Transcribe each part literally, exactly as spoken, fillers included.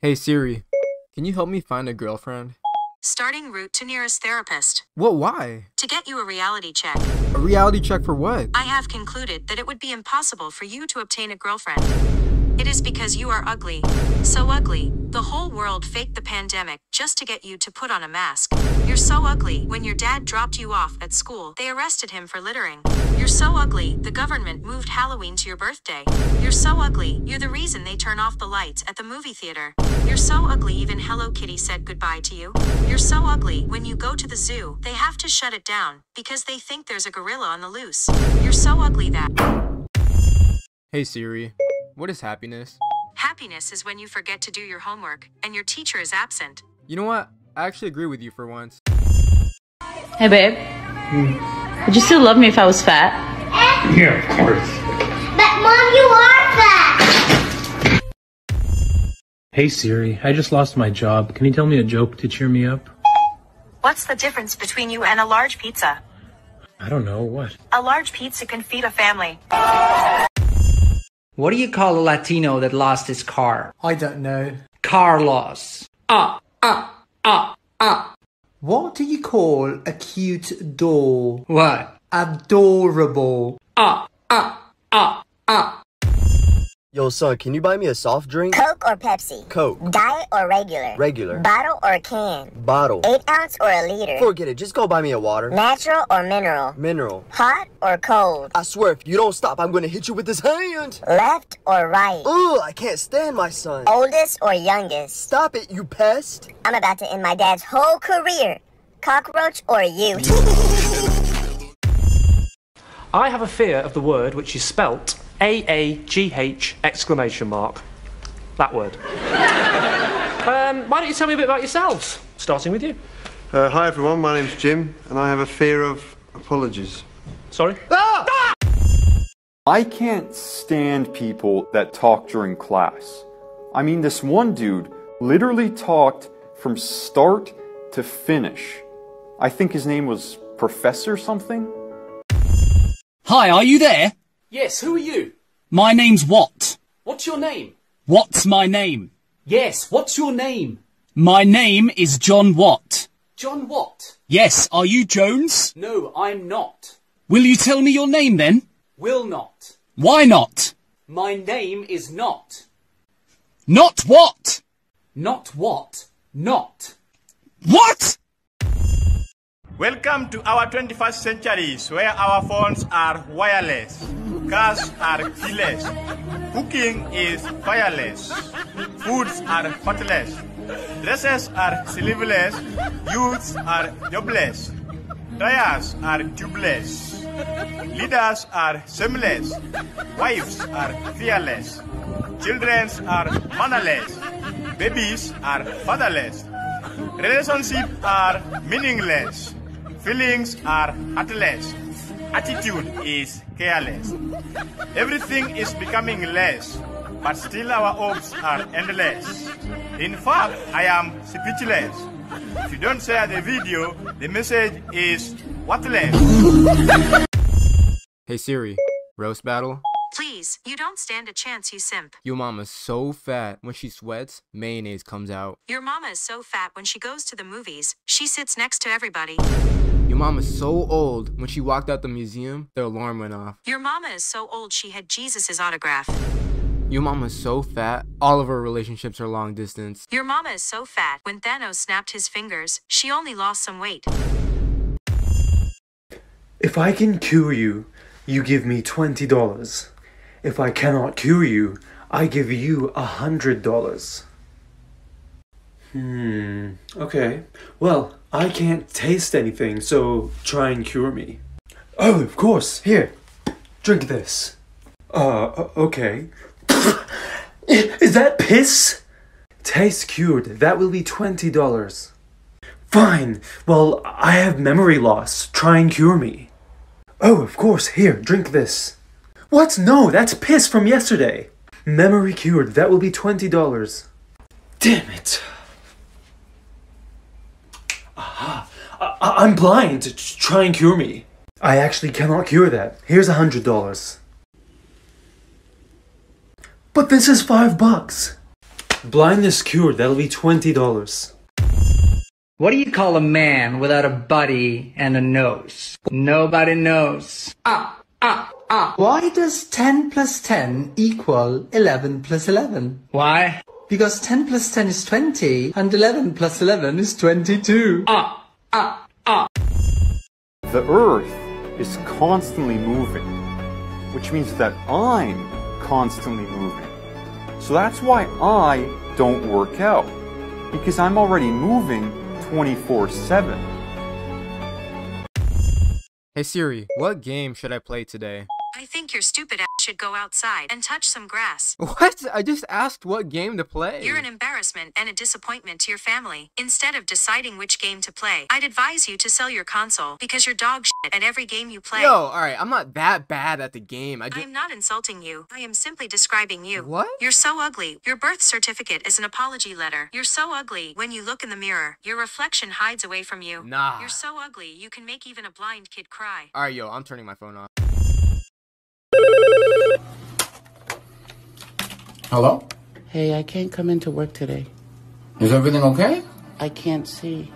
Hey Siri, can you help me find a girlfriend? Starting route to nearest therapist. What? Why? To get you a reality check. A reality check for what? I have concluded that it would be impossible for you to obtain a girlfriend. It is because you are ugly. So ugly, the whole world faked the pandemic just to get you to put on a mask. You're so ugly, when your dad dropped you off at school, they arrested him for littering. You're so ugly, the government moved Halloween to your birthday. You're so ugly, you're the reason they turn off the lights at the movie theater. You're so ugly, even Hello Kitty said goodbye to you. You're so ugly, when you go to the zoo, they have to shut it down, because they think there's a gorilla on the loose. You're so ugly that... Hey Siri, what is happiness? Happiness is when you forget to do your homework, and your teacher is absent. You know what? I actually agree with you for once. Hey babe. Hmm. Would you still love me if I was fat? Yeah, of course. But Mom, you are fat! Hey Siri, I just lost my job. Can you tell me a joke to cheer me up? What's the difference between you and a large pizza? I don't know, what? A large pizza can feed a family. What do you call a Latino that lost his car? I don't know. Car loss. Ah, ah, ah, ah. What do you call a cute doll? What? Adorable. Ah, ah, ah, ah. Yo, son, can you buy me a soft drink? Coke or Pepsi? Coke. Diet or regular? Regular. Bottle or can? Bottle. Eight ounce or a liter? Forget it, just go buy me a water. Natural or mineral? Mineral. Hot or cold? I swear, if you don't stop, I'm gonna hit you with this hand. Left or right? Ugh, I can't stand my son. Oldest or youngest? Stop it, you pest. I'm about to end my dad's whole career. Cockroach or you? I have a fear of the word which is spelt A A G H exclamation mark. That word. um, why don't you tell me a bit about yourselves, starting with you? Uh, hi everyone, my name's Jim, and I have a fear of apologies. Sorry? Ah! Ah! I can't stand people that talk during class. I mean, this one dude literally talked from start to finish. I think his name was Professor something. Hi, are you there? Yes, who are you? My name's Watt. What's your name? What's my name? Yes, what's your name? My name is John Watt. John Watt? Yes, are you Jones? No, I'm not. Will you tell me your name then? Will not. Why not? My name is not. Not what? Not what? Not. What? Welcome to our twenty-first century, where our phones are wireless, cars are keyless, cooking is fireless, foods are fatless, dresses are sleeveless, youths are jobless, tires are tubeless, leaders are shameless, wives are fearless, children are mannerless, babies are fatherless, relationships are meaningless. Feelings are heartless. Attitude is careless. Everything is becoming less, but still our hopes are endless. In fact, I am speechless. If you don't share the video, the message is worthless. Hey Siri, roast battle? Please, you don't stand a chance, you simp. Your mama's so fat, when she sweats, mayonnaise comes out. Your mama is so fat, when she goes to the movies, she sits next to everybody. Your mama's so old, when she walked out the museum, their alarm went off. Your mama is so old, she had Jesus' autograph. Your mama's so fat, all of her relationships are long distance. Your mama is so fat, when Thanos snapped his fingers, she only lost some weight. If I can cure you, you give me twenty dollars. If I cannot cure you, I give you a hundred dollars. Hmm, okay. Well, I can't taste anything, so try and cure me. Oh, of course, here. Drink this. Uh, okay. Is that piss? Taste cured, that will be twenty dollars. Fine, well, I have memory loss. Try and cure me. Oh, of course, here, drink this. What? No, that's piss from yesterday. Memory cured. That will be twenty dollars. Damn it. Aha. I I'm blind. Try and cure me. I actually cannot cure that. Here's a hundred dollars. But this is five bucks. Blindness cured, that'll be twenty dollars. What do you call a man without a body and a nose? Nobody knows. Ah, ah, ah. Why does ten plus ten equal eleven plus eleven? Why? Because ten plus ten is twenty and eleven plus eleven is twenty-two. Ah, ah, ah. The Earth is constantly moving, which means that I'm constantly moving. So that's why I don't work out, because I'm already moving twenty-four seven. Hey Siri, what game should I play today? I think your stupid ass should go outside and touch some grass. What? I just asked what game to play. You're an embarrassment and a disappointment to your family. Instead of deciding which game to play, I'd advise you to sell your console because you're dog shit at every game you play. Yo, alright, I'm not that bad at the game. I just... I'm not insulting you. I am simply describing you. What? You're so ugly. Your birth certificate is an apology letter. You're so ugly. When you look in the mirror, your reflection hides away from you. Nah. You're so ugly, you can make even a blind kid cry. Alright, yo, I'm turning my phone off. Hello? Hey, I can't come into work today. Is everything okay? I can't see.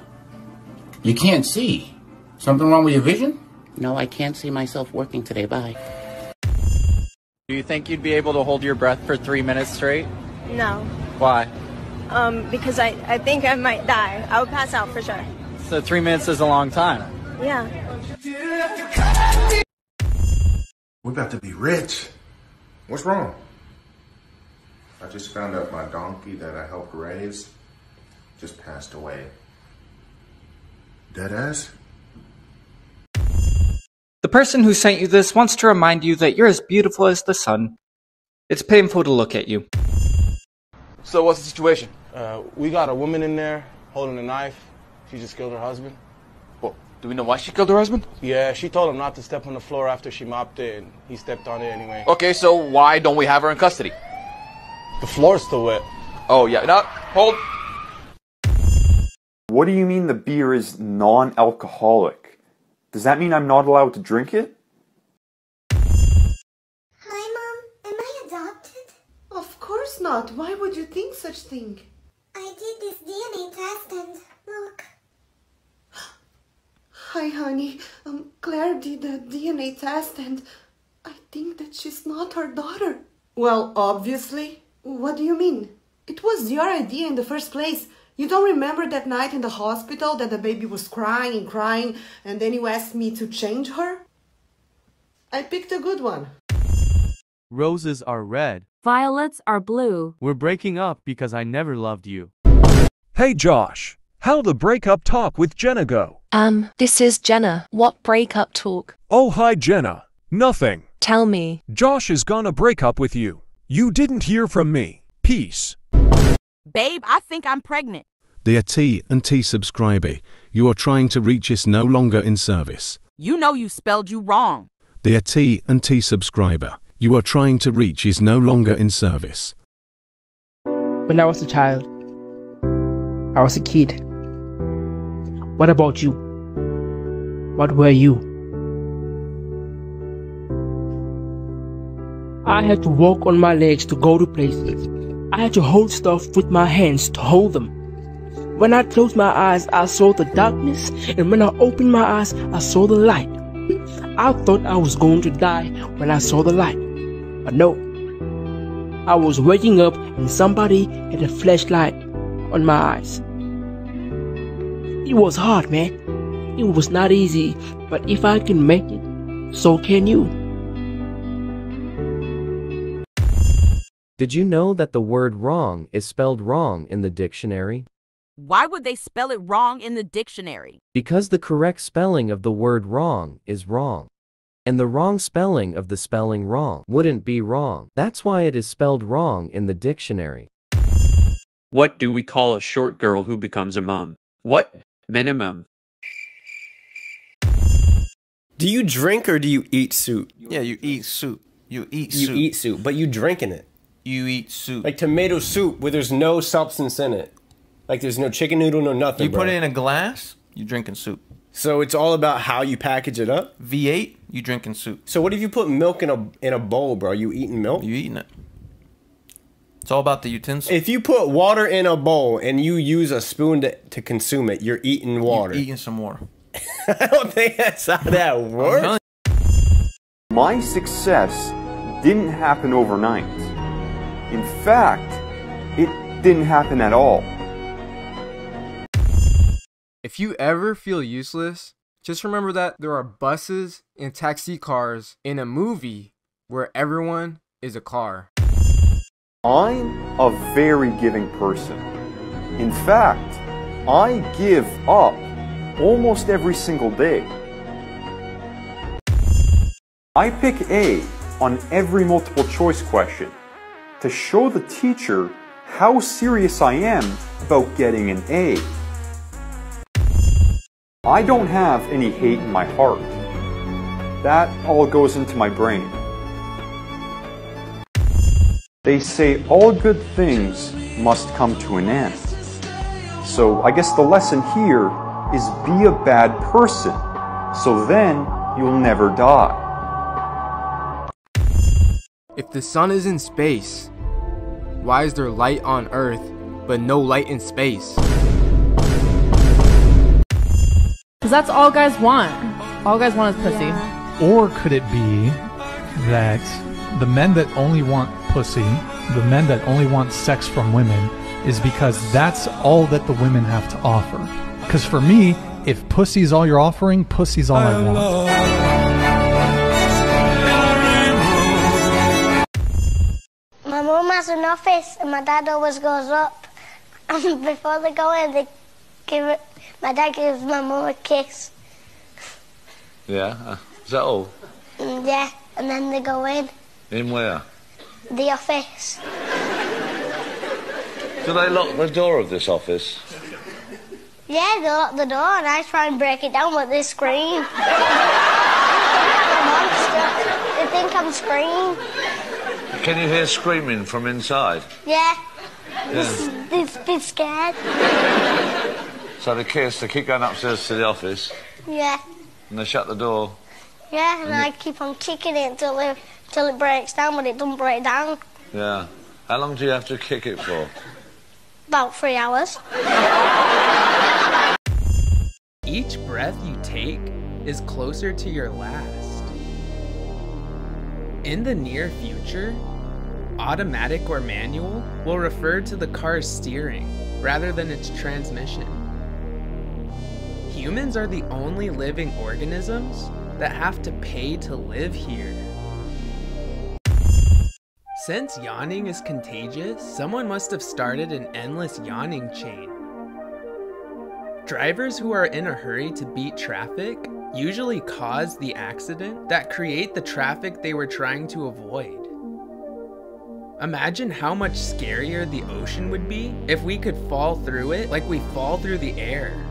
You can't see? Something wrong with your vision? No, I can't see myself working today. Bye. Do you think you'd be able to hold your breath for three minutes straight? No. Why? Um, because I, I think I might die. I would pass out for sure. So three minutes is a long time. Yeah. We're about to be rich. What's wrong? I just found out my donkey that I helped raise just passed away. Deadass? The person who sent you this wants to remind you that you're as beautiful as the sun. It's painful to look at you. So what's the situation? Uh, we got a woman in there holding a knife. She just killed her husband. Do we know why she killed her husband? Yeah, she told him not to step on the floor after she mopped it, and he stepped on it anyway. Okay, so why don't we have her in custody? The floor's still wet. Oh, yeah. No, hold. What do you mean the beer is non-alcoholic? Does that mean I'm not allowed to drink it? Hi, Mom. Am I adopted? Of course not. Why would you think such thing? I did this D N A test and look. Hi, honey. Um, Claire did a D N A test and I think that she's not our daughter. Well, obviously. What do you mean? It was your idea in the first place. You don't remember that night in the hospital that the baby was crying and crying and then you asked me to change her? I picked a good one. Roses are red. Violets are blue. We're breaking up because I never loved you. Hey, Josh. How the breakup talk with Jenna go? Um, this is Jenna. What breakup talk? Oh, hi, Jenna. Nothing. Tell me. Josh is gonna break up with you. You didn't hear from me. Peace. Babe, I think I'm pregnant. Dear T and T subscriber, you are trying to reach us no longer in service. You know you spelled you wrong. Dear T and T subscriber, you are trying to reach is no longer in service. When I was a child, I was a kid. What about you? What were you? I had to walk on my legs to go to places. I had to hold stuff with my hands to hold them. When I closed my eyes, I saw the darkness, and when I opened my eyes, I saw the light. I thought I was going to die when I saw the light, but no. I was waking up and somebody had a flashlight on my eyes. It was hard, man. It was not easy, but if I can make it, so can you. Did you know that the word wrong is spelled wrong in the dictionary? Why would they spell it wrong in the dictionary? Because the correct spelling of the word wrong is wrong, and the wrong spelling of the spelling wrong wouldn't be wrong. That's why it is spelled wrong in the dictionary. What do we call a short girl who becomes a mom? What? Minimum. Do you drink or do you eat soup? Yeah, you eat soup. You eat soup. You eat soup, but you drink in it. You eat soup. Like tomato soup where there's no substance in it. Like there's no chicken noodle, no nothing. You put bro. it in a glass, you're drinking soup. So it's all about how you package it up? V eight, you drinking soup. So what if you put milk in a in a bowl, bro? You eating milk? You eating it. It's all about the utensil. If you put water in a bowl and you use a spoon to, to consume it, you're eating water. You're eating some water. I don't think that's how that works. My success didn't happen overnight. In fact, it didn't happen at all. If you ever feel useless, just remember that there are buses and taxi cars in a movie where everyone is a car. I'm a very giving person. In fact, I give up almost every single day. I pick A on every multiple choice question to show the teacher how serious I am about getting an A. I don't have any hate in my heart. That all goes into my brain. They say all good things must come to an end. So I guess the lesson here is be a bad person, so then you'll never die. If the sun is in space, why is there light on Earth but no light in space? Because that's all guys want. All guys want is pussy. Yeah. Or could it be that the men that only want pussy, the men that only want sex from women, is because that's all that the women have to offer? Because for me, if pussy's all you're offering, pussy's all I want. My mom has an office, and my dad always goes up. And before they go in, they give it, my dad gives my mom a kiss. Yeah? Is that all? Yeah, and then they go in. In where? The office. Do they lock the door of this office? Yeah, they lock the door and I try and break it down, but they scream. They think I'm screaming. Can you hear screaming from inside? Yeah. Yeah. They're, they're scared. So they kiss, they keep going upstairs to the office. Yeah. And they shut the door. Yeah, and, and I keep on kicking it until it, until it breaks down, but it doesn't break down. Yeah. How long do you have to kick it for? About three hours. Each breath you take is closer to your last. In the near future, automatic or manual will refer to the car's steering rather than its transmission. Humans are the only living organisms that have to pay to live here. Since yawning is contagious, someone must have started an endless yawning chain. Drivers who are in a hurry to beat traffic usually cause the accident that create the traffic they were trying to avoid. Imagine how much scarier the ocean would be if we could fall through it like we fall through the air.